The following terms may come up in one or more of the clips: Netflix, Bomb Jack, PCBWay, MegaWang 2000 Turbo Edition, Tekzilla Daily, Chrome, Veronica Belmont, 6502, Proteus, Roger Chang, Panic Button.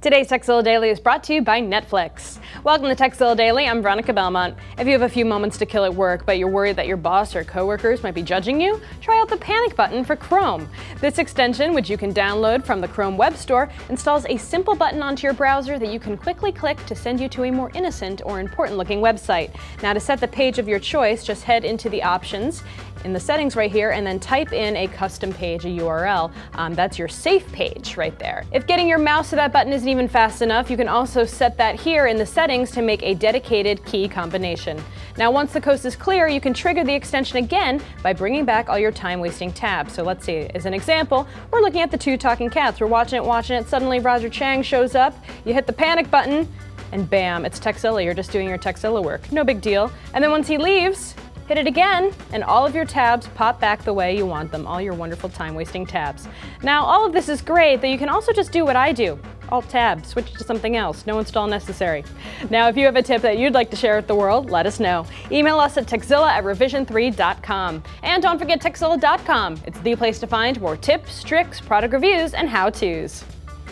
Today's Tekzilla Daily is brought to you by Netflix. Welcome to Tekzilla Daily, I'm Veronica Belmont. If you have a few moments to kill at work, but you're worried that your boss or coworkers might be judging you, try out the Panic Button for Chrome. This extension, which you can download from the Chrome web store, installs a simple button onto your browser that you can quickly click to send you to a more innocent or important-looking website. Now, to set the page of your choice, just head into the options in the settings right here and then type in a custom page, a URL. That's your safe page right there. If getting your mouse to that button isn't even fast enough, you can also set that here in the settings to make a dedicated key combination. Now, once the coast is clear, you can trigger the extension again by bringing back all your time-wasting tabs. So let's see, as an example, we're looking at the two talking cats. We're watching it, suddenly Roger Chang shows up, you hit the panic button, and bam, it's Tekzilla. You're just doing your Tekzilla work. No big deal. And then once he leaves, hit it again, and all of your tabs pop back the way you want them, all your wonderful time-wasting tabs. Now, all of this is great, but you can also just do what I do. Alt-Tab, switch to something else, no install necessary. Now, if you have a tip that you'd like to share with the world, let us know. Email us at tekzilla@revision3.com. And don't forget tekzilla.com. It's the place to find more tips, tricks, product reviews, and how-tos.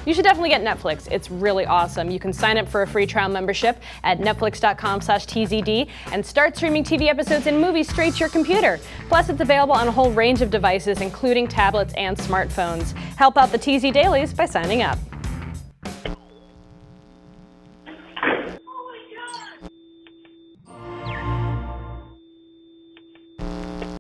You should definitely get Netflix. It's really awesome. You can sign up for a free trial membership at netflix.com/tzd and start streaming TV episodes and movies straight to your computer. Plus, it's available on a whole range of devices, including tablets and smartphones. Help out the TZ Dailies by signing up.